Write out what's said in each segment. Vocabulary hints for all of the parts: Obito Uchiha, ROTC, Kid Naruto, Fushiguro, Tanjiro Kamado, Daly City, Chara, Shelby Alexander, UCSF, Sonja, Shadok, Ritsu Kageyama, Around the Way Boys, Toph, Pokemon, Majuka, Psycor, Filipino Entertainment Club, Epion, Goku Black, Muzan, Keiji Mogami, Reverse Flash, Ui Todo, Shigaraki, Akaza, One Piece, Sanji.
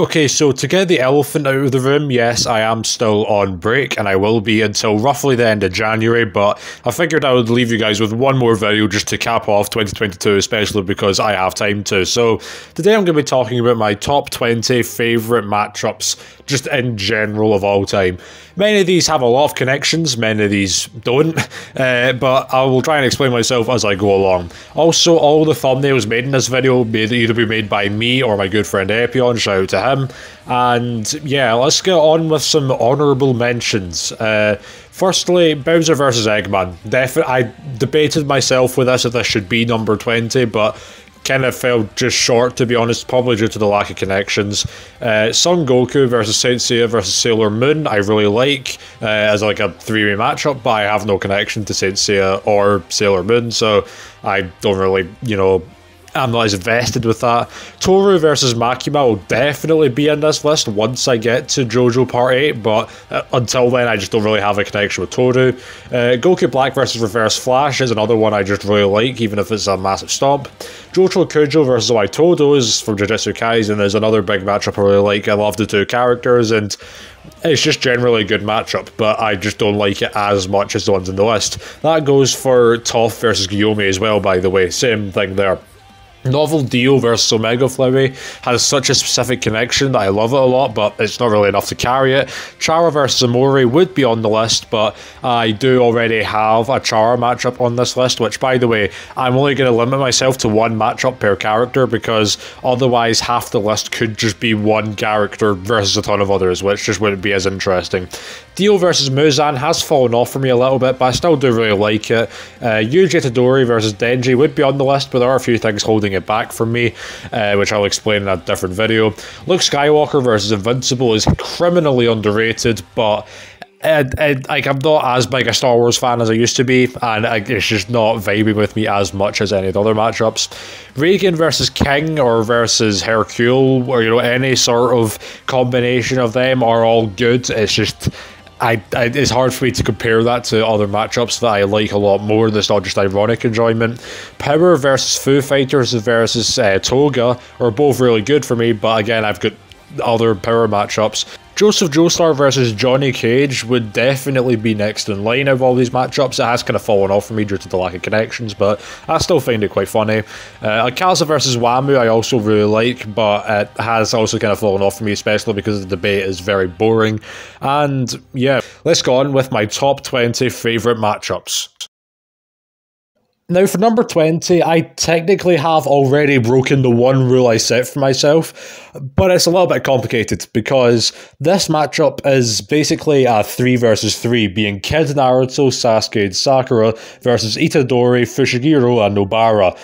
Okay, so to get the elephant out of the room, yes, I am still on break, and I will be until roughly the end of January, but I figured I would leave you guys with one more video just to cap off 2022, especially because I have time to. So today I'm going to be talking about my top 20 favourite matchups, just in general of all time. Many of these have a lot of connections, many of these don't, but I will try and explain myself as I go along. Also, all the thumbnails made in this video may either be made by me or my good friend Epion, shout out to him. And yeah, let's get on with some honourable mentions. Firstly, Bowser vs Eggman. I debated myself with this if this should be number 20, but kind of fell just short, to be honest, probably due to the lack of connections. Son Goku versus Saincia versus Sailor Moon, I really like as like a three-way matchup, but I have no connection to Saincia or Sailor Moon, so I don't really, you know, I'm not as invested with that. Toru versus Makima will definitely be in this list once I get to JoJo Part 8, but until then I just don't really have a connection with Toru. Goku Black versus Reverse Flash is another one I just really like, even if it's a massive stomp. Jotaro Kujo versus Ui Todo is from Jujutsu Kaisen, is another big matchup I really like. I love the two characters and it's just generally a good matchup, but I just don't like it as much as the ones in the list. That goes for Toph versus Gyomi as well, by the way, same thing there. Novel Deal versus Omega Flowey has such a specific connection that I love it a lot, but it's not really enough to carry it. Chara versus Amori would be on the list, but I do already have a Chara matchup on this list, which, by the way, I'm only going to limit myself to one matchup per character because otherwise half the list could just be one character versus a ton of others, which just wouldn't be as interesting. Dio versus Muzan has fallen off for me a little bit, but I still do really like it. Yuji Tadori versus Denji would be on the list, but there are a few things holding it back for me, which I'll explain in a different video. Luke Skywalker versus Invincible is criminally underrated, but like, I'm not as big a Star Wars fan as I used to be, and it's just not vibing with me as much as any of the other matchups. Regan versus King or versus Hercule, or, you know, any sort of combination of them are all good. It's just it's hard for me to compare that to other matchups that I like a lot more. That's not just ironic enjoyment. Power versus Foo Fighters versus Toga are both really good for me, but again, I've got other power matchups. Joseph Joestar versus Johnny Cage would definitely be next in line of all these matchups. It has kind of fallen off for me due to the lack of connections, but I still find it quite funny. Akaza versus Wamu I also really like, but it has also kind of fallen off for me, especially because the debate is very boring. And yeah, let's go on with my top 20 favourite matchups. Now for number 20, I technically have already broken the one rule I set for myself, but it's a little bit complicated because this matchup is basically a 3 versus 3, being Kid Naruto, Sasuke and Sakura versus Itadori, Fushiguro and Nobara.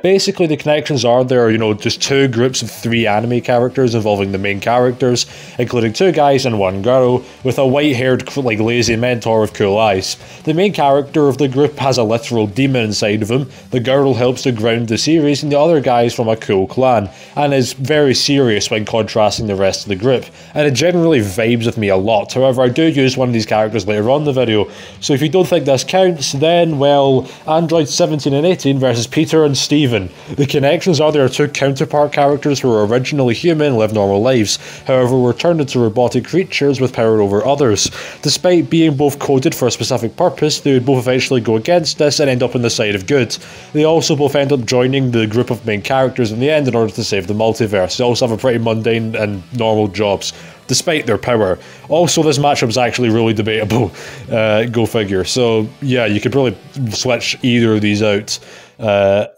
Basically the connections are there, you know, just two groups of 3 anime characters involving the main characters, including 2 guys and 1 girl, with a white-haired, like, lazy mentor with cool eyes. The main character of the group has a literal demon inside of him, the girl helps to ground the series, and the other guy is from a cool clan, and is very serious when contrasting the rest of the group, and it generally vibes with me a lot. However, I do use one of these characters later on in the video, so if you don't think this counts, then, well, Android 17 and 18 versus Peter and Steven. The connections are there are 2 counterpart characters who were originally human and lived normal lives, however were turned into robotic creatures with power over others. Despite being both coded for a specific purpose, they would both eventually go against this and end up in the side of good. They also both end up joining the group of main characters in the end in order to save the multiverse. They also have a pretty mundane and normal jobs, despite their power. Also, this matchup is actually really debatable. Go figure. So yeah, you could probably switch either of these out.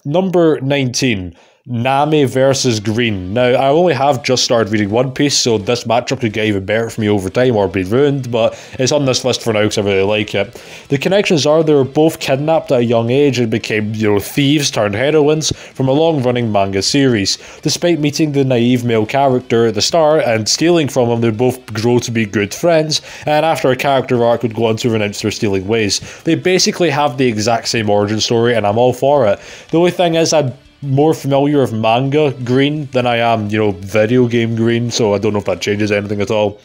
Number 19. Nami versus Green. Now, I only have just started reading One Piece, so this matchup could get even better for me over time or be ruined, but it's on this list for now because I really like it. The connections are they were both kidnapped at a young age and became, you know, thieves turned heroines from a long-running manga series. Despite meeting the naive male character at the start and stealing from him, they both grow to be good friends, and after a character arc would go on to renounce their stealing ways. They basically have the exact same origin story, and I'm all for it. The only thing is I'm more familiar with manga Green than I am, you know, video game Green, so I don't know if that changes anything at all.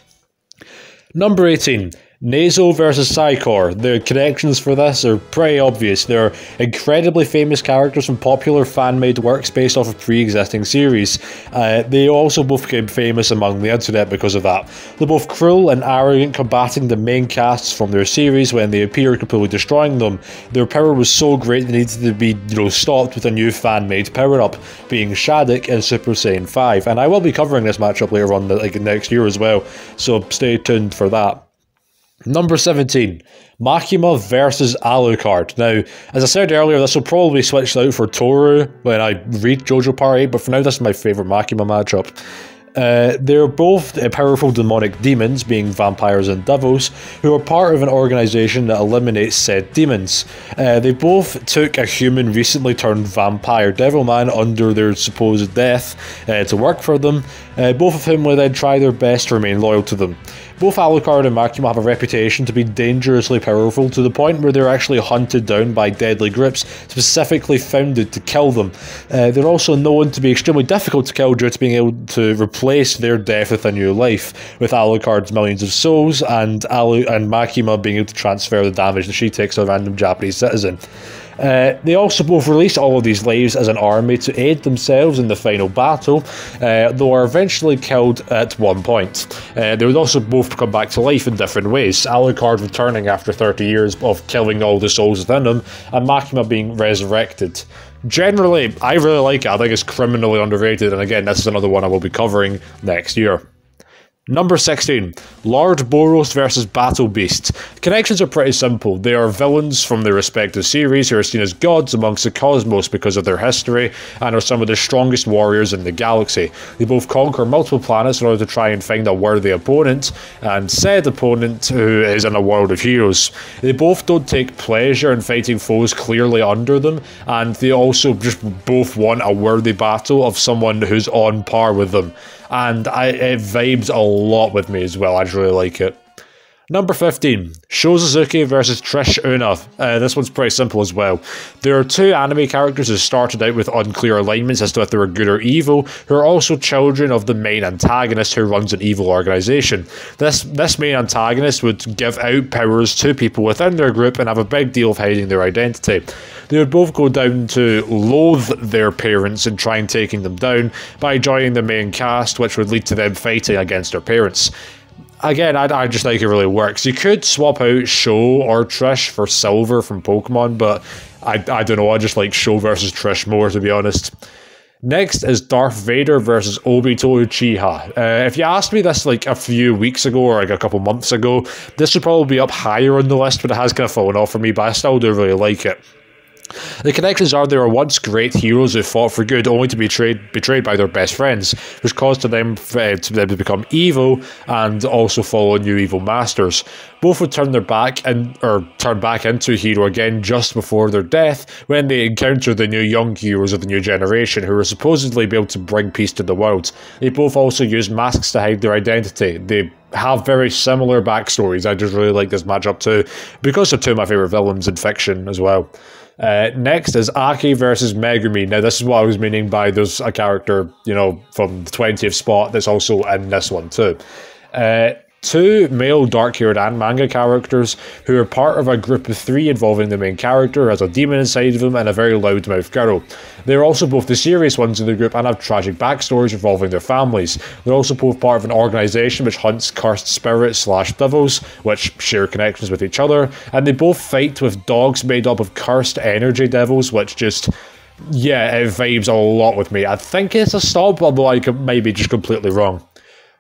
Number 18. Nezo versus Psycor. The connections for this are pretty obvious. They're incredibly famous characters from popular fan-made works based off of pre-existing series. They also both became famous among the internet because of that. They're both cruel and arrogant, combating the main casts from their series when they appear, completely destroying them. Their power was so great they needed to be, stopped with a new fan-made power-up, being Shadok and Super Saiyan 5. And I will be covering this matchup later on, like next year as well, so stay tuned for that. Number 17, Makima versus Alucard. Now, as I said earlier, this will probably be switched out for Toru when I read JoJo Part 8, but for now this is my favourite Makima matchup. They're both powerful demonic demons, being vampires and devils, who are part of an organisation that eliminates said demons. They both took a human recently turned vampire devilman under their supposed death to work for them. Both of whom will then try their best to remain loyal to them. Both Alucard and Makima have a reputation to be dangerously powerful, to the point where they're actually hunted down by deadly grips specifically founded to kill them. They're also known to be extremely difficult to kill due to being able to replace their death with a new life, with Alucard's millions of souls and Makima being able to transfer the damage that she takes to a random Japanese citizen. They also both release all of these lives as an army to aid themselves in the final battle, though are eventually killed at one point. They would also both come back to life in different ways, Alucard returning after 30 years of killing all the souls within him, and Makima being resurrected. Generally, I really like it. I think it's criminally underrated, and again, this is another one I will be covering next year. Number 16, Lord Boros versus Battle Beast. Connections are pretty simple. They are villains from their respective series who are seen as gods amongst the cosmos because of their history and are some of the strongest warriors in the galaxy. They both conquer multiple planets in order to try and find a worthy opponent, and said opponent who is in a world of heroes. They both don't take pleasure in fighting foes clearly under them, and they also just both want a worthy battle of someone who's on par with them. And it vibes a lot with me as well. I just really like it. Number 15, Sho Suzuki versus Trish Una. This one's pretty simple as well. There are two anime characters who started out with unclear alignments as to if they were good or evil, who are also children of the main antagonist who runs an evil organisation. This main antagonist would give out powers to people within their group and have a big deal of hiding their identity. They would both go down to loathe their parents and try and taking them down by joining the main cast, which would lead to them fighting against their parents. Again, I just think it really works. You could swap out Sho or Trish for Silver from Pokemon, but I don't know, I just like Sho versus Trish more, to be honest. Next is Darth Vader versus Obito Uchiha. If you asked me this like a few weeks ago or like a couple months ago, this would probably be up higher on the list, but it has kind of fallen off for me, but I still do really like it. The connections are they were once great heroes who fought for good only to be betrayed by their best friends, which caused them to become evil and also follow new evil masters. Both would turn back into a hero again just before their death when they encounter the new young heroes of the new generation who are supposedly able to bring peace to the world. They both also use masks to hide their identity. They have very similar backstories. I just really like this matchup too because they're two of my favourite villains in fiction as well. Next is Aki versus Megumi. Now this is what I was meaning by there's a character, you know, from the 20th spot that's also in this one too. Two male dark-haired and manga characters who are part of a group of three involving the main character who has a demon inside of him and a very loud-mouthed girl. They are also both the serious ones in the group and have tragic backstories involving their families. They're also both part of an organisation which hunts cursed spirits slash devils, which share connections with each other, and they both fight with dogs made up of cursed energy devils, which just... yeah, it vibes a lot with me. I think it's a sub, although I could maybe just completely wrong.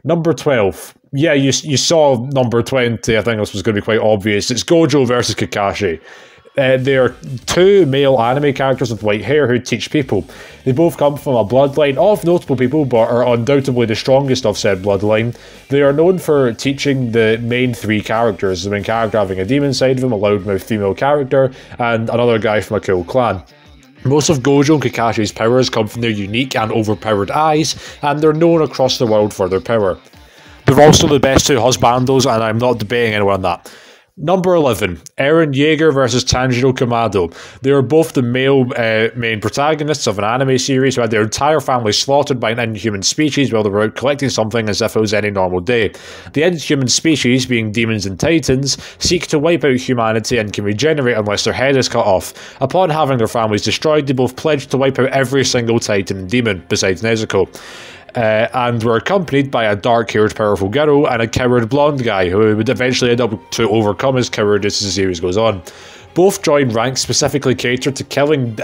Number 12. Yeah, you saw number 20, I think this was going to be quite obvious. It's Gojo versus Kakashi. They are two male anime characters with white hair who teach people. They both come from a bloodline of notable people, but are undoubtedly the strongest of said bloodline. They are known for teaching the main three characters, the main character having a demon side of him, a loudmouth female character, and another guy from a cool clan. Most of Gojo and Kakashi's powers come from their unique and overpowered eyes, and they're known across the world for their power. They're also the best two husbandos, and I'm not debating anyone on that. Number 11, Eren Yeager versus Tanjiro Kamado. They were both the male main protagonists of an anime series who had their entire family slaughtered by an inhuman species while they were out collecting something as if it was any normal day. The inhuman species, being demons and titans, seek to wipe out humanity and can regenerate unless their head is cut off. Upon having their families destroyed, they both pledged to wipe out every single titan and demon, besides Nezuko. And were accompanied by a dark-haired powerful girl and a coward blonde guy who would eventually end up to overcome his cowardice as the series goes on. Both joined ranks specifically catered to killing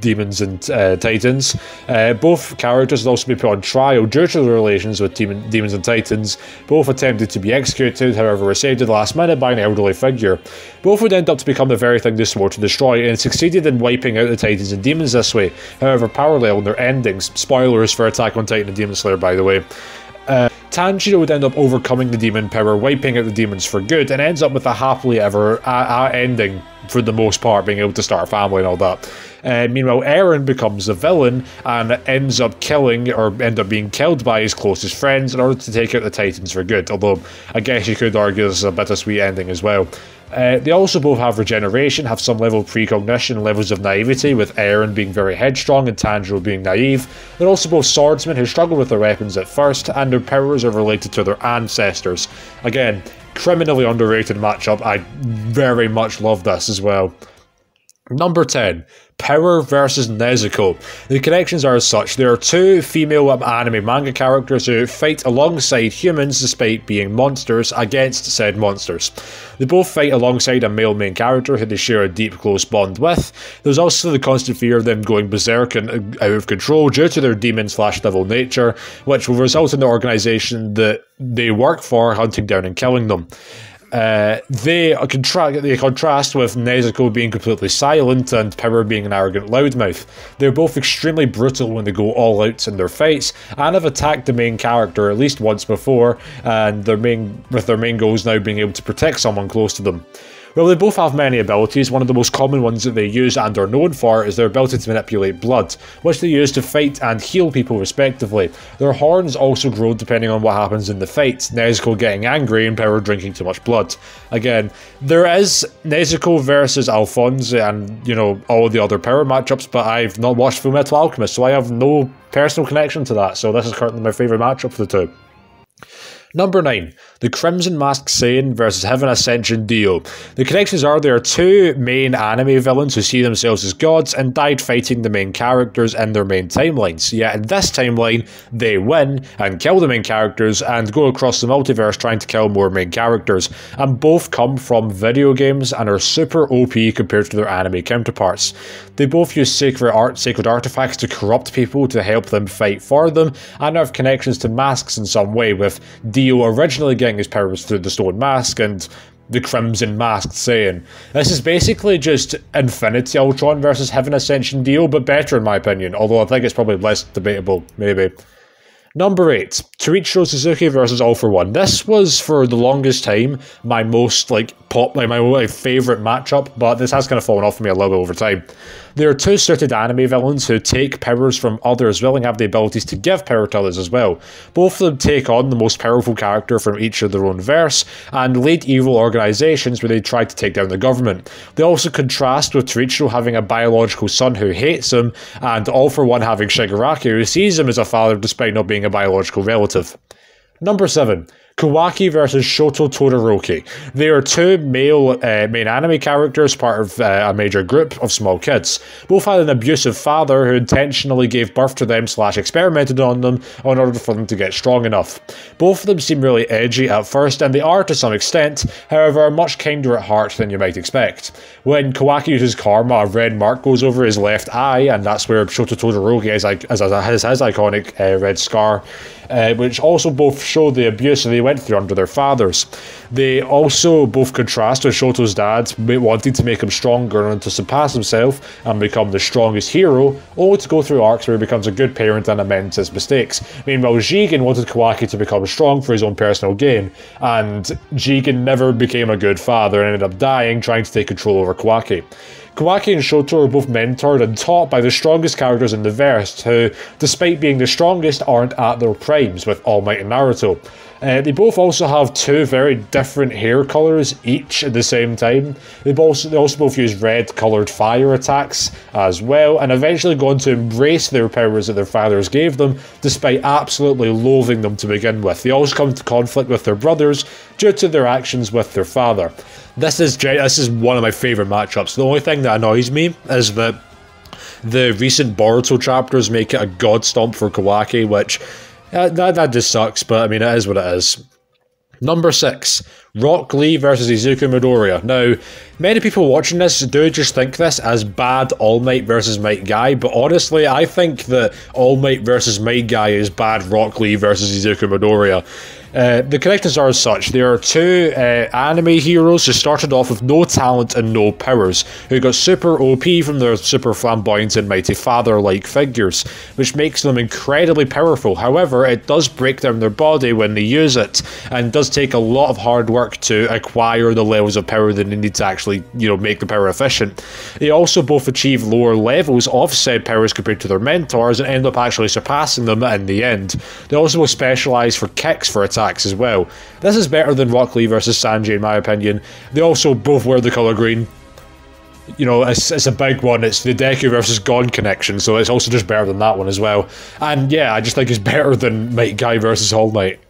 demons and titans. Both characters would also be put on trial due to their relations with demons and titans. Both attempted to be executed, however were saved at the last minute by an elderly figure. Both would end up to become the very thing they swore to destroy and succeeded in wiping out the titans and demons this way, however parallel in their endings. Spoilers for Attack on Titan and Demon Slayer, by the way. Tanjiro would end up overcoming the demon power, wiping out the demons for good, and ends up with a happily ever ending for the most part, being able to start a family and all that. Meanwhile, Eren becomes the villain and ends up killing, or end up being killed by his closest friends in order to take out the titans for good, although I guess you could argue this is a bittersweet ending as well. They also both have regeneration, have some level of precognition, levels of naivety, with Eren being very headstrong and Tanjiro being naive. They're also both swordsmen who struggle with their weapons at first, and their powers are related to their ancestors. Again, criminally underrated matchup. I very much love this as well. Number 10, Power versus Nezuko. The connections are as such. There are two female anime manga characters who fight alongside humans despite being monsters against said monsters. They both fight alongside a male main character who they share a deep close bond with. There's also the constant fear of them going berserk and out of control due to their demon/devil nature, which will result in the organisation that they work for hunting down and killing them. They contrast with Nezuko being completely silent and Power being an arrogant loudmouth. They're both extremely brutal when they go all out in their fights, and have attacked the main character at least once before, and their main goals now being able to protect someone close to them. Well, they both have many abilities. One of the most common ones that they use and are known for is their ability to manipulate blood, which they use to fight and heal people respectively. Their horns also grow depending on what happens in the fight, Nezuko getting angry and Power drinking too much blood. Again, there is Nezuko versus Alphonse and, you know, all the other Power matchups, but I've not watched Fullmetal Alchemist, so I have no personal connection to that, so this is currently my favourite matchup for the two. Number 9, the Crimson Mask Saiyan versus Heaven Ascension Dio. The connections are there are two main anime villains who see themselves as gods and died fighting the main characters in their main timelines. Yet in this timeline, they win and kill the main characters and go across the multiverse trying to kill more main characters. And both come from video games and are super OP compared to their anime counterparts. They both use sacred artifacts to corrupt people to help them fight for them, and have connections to masks in some way, with Dio originally getting his powers through the stone mask and the Crimson Masked Saiyan. This is basically just Infinity Ultron versus Heaven Ascension Dio, but better in my opinion, although I think it's probably less debatable, maybe. Number 8, Torichiro Suzuki versus All For One. This was for the longest time my most favourite matchup, but this has kind of fallen off of me a little bit over time. There are two suited anime villains who take powers from others, willing to have the abilities to give power to others as well. Both of them take on the most powerful character from each of their own verse and lead evil organisations where they try to take down the government. They also contrast with Torichiro having a biological son who hates him, and All For One having Shigaraki, who sees him as a father despite not being a biological relative. Number 7, Kawaki versus Shoto Todoroki. They are two male main anime characters, part of a major group of small kids. Both had an abusive father who intentionally gave birth to them / experimented on them in order for them to get strong enough. Both of them seem really edgy at first, and they are to some extent, however are much kinder at heart than you might expect. When Kawaki uses karma, a red mark goes over his left eye, and that's where Shoto Todoroki has his iconic red scar, which also both show the abuse they went through under their fathers. They also both contrast with Shoto's dad wanting to make him stronger and to surpass himself and become the strongest hero, only to go through arcs where he becomes a good parent and amends his mistakes. Meanwhile, Jigen wanted Kawaki to become strong for his own personal gain, and Jigen never became a good father and ended up dying trying to take control over Kawaki. Kawaki and Shoto are both mentored and taught by the strongest characters in the verse, who, despite being the strongest, aren't at their primes, with All Might and Naruto. They both also have two very different hair colours, each at the same time. They also both use red coloured fire attacks as well, and eventually go on to embrace their powers that their fathers gave them, despite absolutely loathing them to begin with. They also come into conflict with their brothers due to their actions with their father. This is one of my favourite matchups. The only thing that annoys me is that the recent Boruto chapters make it a god stomp for Kawaki, which... That just sucks, but I mean, it is what it is. Number 6, Rock Lee versus Izuku Midoriya. Now, many people watching this do just think this as bad All Might versus Might Guy, but honestly, I think that All Might versus Might Guy is bad Rock Lee versus Izuku Midoriya. The connections are as such. There are two anime heroes who started off with no talent and no powers, who got super OP from their super flamboyant and mighty father-like figures, which makes them incredibly powerful. However, it does break down their body when they use it, and does take a lot of hard work to acquire the levels of power that they need to actually, you know, make the power efficient. They also both achieve lower levels of said powers compared to their mentors, and end up actually surpassing them in the end. They also will specialise for kicks for attacks as well. This is better than Rock Lee versus Sanji in my opinion. They also both wear the colour green. You know, it's a big one. It's the Deku versus Gon connection, so it's also just better than that one as well. And yeah, I just think it's better than Might Guy versus All Might.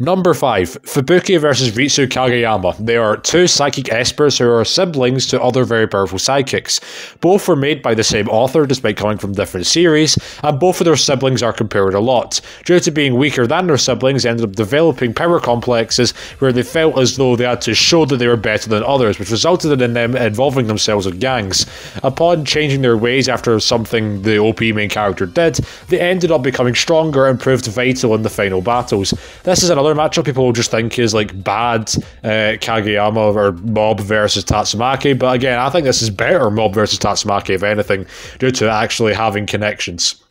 Number 5, Fubuki vs Ritsu Kageyama. They are two psychic espers who are siblings to other very powerful psychics. Both were made by the same author despite coming from different series, and both of their siblings are compared a lot. Due to being weaker than their siblings, they ended up developing power complexes where they felt as though they had to show that they were better than others, which resulted in them involving themselves in gangs. Upon changing their ways after something the OP main character did, they ended up becoming stronger and proved vital in the final battles. This is another matchup people will just think is like bad Kageyama or Mob versus Tatsumaki, but again, I think this is better Mob versus Tatsumaki if anything, due to actually having connections.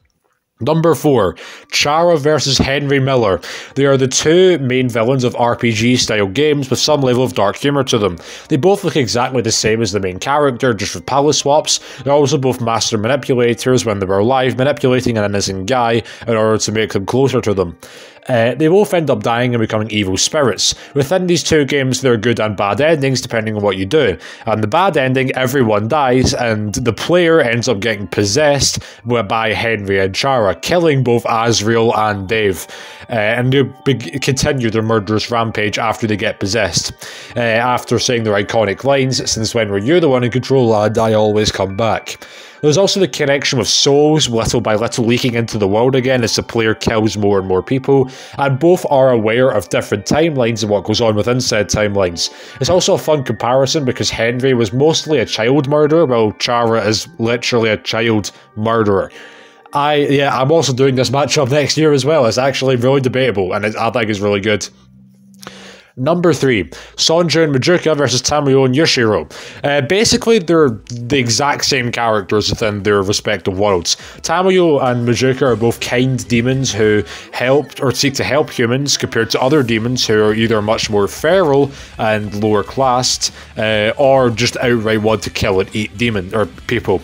Number 4, Chara versus Henry Miller. They are the two main villains of RPG-style games with some level of dark humour to them. They both look exactly the same as the main character, just with palace swaps. They're also both master manipulators when they were alive, manipulating an innocent guy in order to make them closer to them. They both end up dying and becoming evil spirits. Within these two games, there are good and bad endings depending on what you do. And the bad ending, everyone dies, and the player ends up getting possessed by Henry and Chara, killing both Azriel and Dave. And they continue their murderous rampage after they get possessed. After saying their iconic lines, "Since when were you the one in control, lad? I always come back." There's also the connection with souls, little by little leaking into the world again as the player kills more and more people, and both are aware of different timelines and what goes on within said timelines. It's also a fun comparison because Henry was mostly a child murderer, while Chara is literally a child murderer. I'm also doing this matchup next year as well. It's actually really debatable, and I think it's really good. Number 3, Sonja and Majuka versus Tamayo and Yoshiro. Basically, they're the exact same characters within their respective worlds. Tamayo and Majuka are both kind demons who help or seek to help humans, compared to other demons who are either much more feral and lower classed, or just outright want to kill and eat demons or people.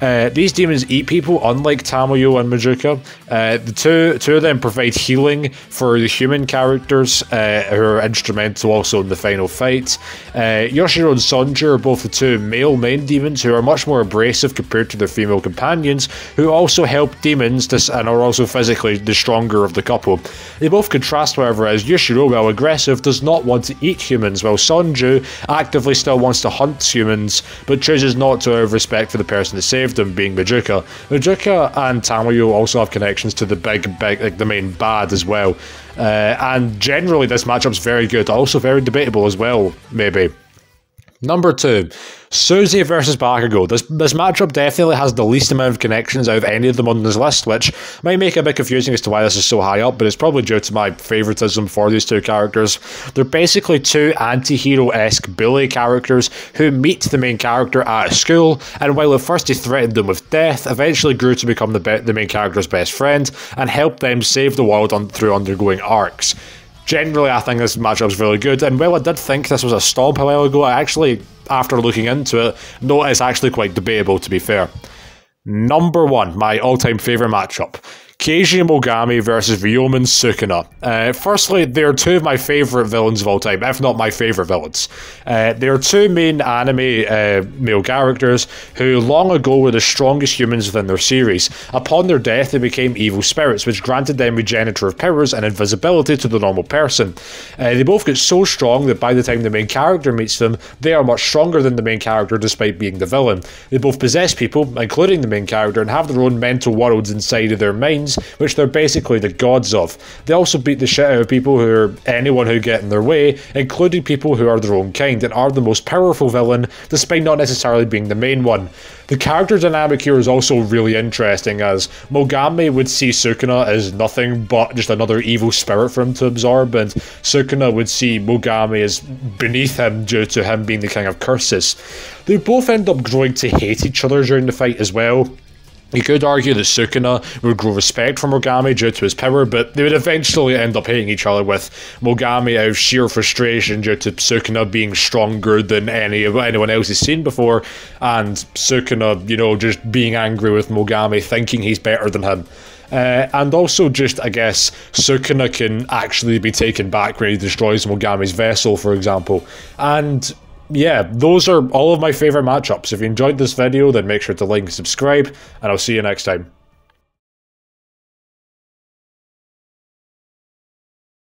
These demons eat people, unlike Tamayo and Majuka. The two of them provide healing for the human characters, who are instrumental also in the final fight. Yoshiro and Sonja are both the two male main demons who are much more abrasive compared to their female companions, who also help demons and are also physically the stronger of the couple. They both contrast, however, as Yoshiro, while aggressive, does not want to eat humans, while Sonja actively still wants to hunt humans, but chooses not to out of respect for the person that saved them, being Majuka. Majuka and Tamayo also have connections to the big like the main bad as well, and generally this matchup's very good, also very debatable as well, maybe. Number 2, Suzy versus Bakugo. This matchup definitely has the least amount of connections out of any of them on this list, which might make it a bit confusing as to why this is so high up, but it's probably due to my favouritism for these two characters. They're basically two anti-hero-esque bully characters who meet the main character at school, and while at first he threatened them with death, eventually grew to become the main character's best friend, and helped them save the world through undergoing arcs. Generally, I think this matchup's really good, and while I did think this was a stomp a while ago, I actually, after looking into it, no, it's actually quite debatable, to be fair. Number one, my all-time favourite matchup. Keiji Mogami versus Ryomen Sukuna. Firstly, they're two of my favourite villains of all time, if not my favourite villains. They're two main anime male characters who long ago were the strongest humans within their series. Upon their death, they became evil spirits, which granted them regenerative powers and invisibility to the normal person. They both get so strong that by the time the main character meets them, they are much stronger than the main character despite being the villain. They both possess people, including the main character, and have their own mental worlds inside of their minds, which they're basically the gods of. They also beat the shit out of people who are anyone who get in their way, including people who are their own kind, and are the most powerful villain, despite not necessarily being the main one. The character dynamic here is also really interesting, as Mogami would see Sukuna as nothing but just another evil spirit for him to absorb, and Sukuna would see Mogami as beneath him due to him being the king of curses. They both end up growing to hate each other during the fight as well. You could argue that Sukuna would grow respect for Mogami due to his power, but they would eventually end up hating each other, with Mogami out of sheer frustration due to Sukuna being stronger than anyone else he's seen before, and Sukuna, you know, just being angry with Mogami, thinking he's better than him. And also just, I guess, Sukuna can actually be taken back when he destroys Mogami's vessel, for example. And yeah, those are all of my favourite matchups. If you enjoyed this video, then make sure to like and subscribe, and I'll see you next time.